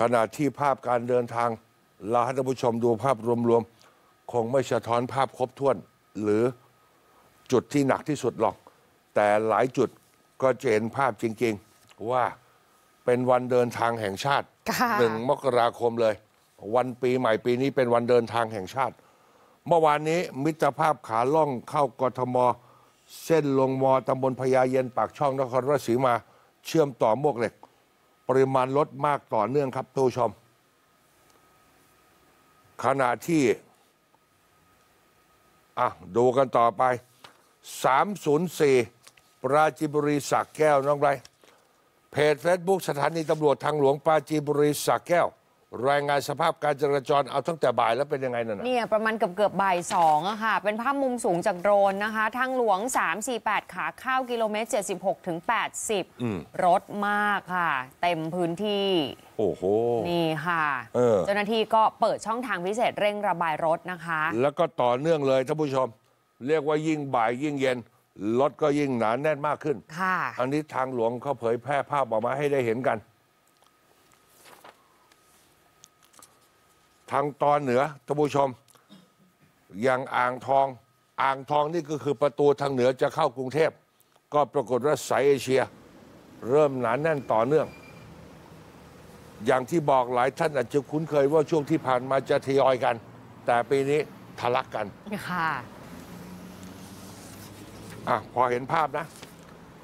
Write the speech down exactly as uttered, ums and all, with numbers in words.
ขณะที่ภาพการเดินทางเราให้ท่านผู้ชมดูภาพรวมๆคงไม่สะท้อนภาพครบถ้วนหรือจุดที่หนักที่สุดหรอกแต่หลายจุดก็จะเห็นภาพจริงๆว่าเป็นวันเดินทางแห่งชาติหนึ่งมกราคมเลยวันปีใหม่ปีนี้เป็นวันเดินทางแห่งชาติเมื่อวานนี้มิตรภาพขาล่องเข้ากทมเส้นลงมอตำบลพญาเย็นปากช่องนครราชสีมาเชื่อมต่อมวกเหล็กปริมาณลดมากต่อเนื่องครับท่านผู้ชมขณะที่อ่ะดูกันต่อไปสามศูนย์สี่ปราจีนบุรีสระแก้วน้องไรเพจเฟซบุ๊กสถานีตำรวจทางหลวงปราจีนบุรีสระแก้วรายงานสภาพการจราจรเอาตั้งแต่บ่ายแล้วเป็นยังไงนั่นนะเนี่ยประมาณเกือบเกือบบ่ายสองอะค่ะเป็นภาพมุมสูงจากโดรนนะคะทางหลวงสามสี่แปดขาเข้ากิโลเมตรเจ็ดสิบหกถึงแปดสิบรถมากค่ะเต็มพื้นที่โอ้โหนี่ค่ะเจ้าหน้าที่ก็เปิดช่องทางพิเศษเร่งระบายรถนะคะแล้วก็ต่อเนื่องเลยท่านผู้ชมเรียกว่ายิ่งบ่ายยิ่งเย็นรถก็ยิ่งหนาแน่นมากขึ้นค่ะอันนี้ทางหลวงเขาเผยแพร่ภาพออกมาให้ได้เห็นกันทางตอนเหนือท่านผู้ชมอย่างอ่างทองอ่างทองนี่ก็คือประตูทางเหนือจะเข้ากรุงเทพก็ปรากฏว่าสายเอเชียเริ่มหนาแน่นต่อเนื่องอย่างที่บอกหลายท่านอาจจะคุ้นเคยว่าช่วงที่ผ่านมาจะทยอยกันแต่ปีนี้ทะลักกันค่ะอ่ะพอเห็นภาพนะ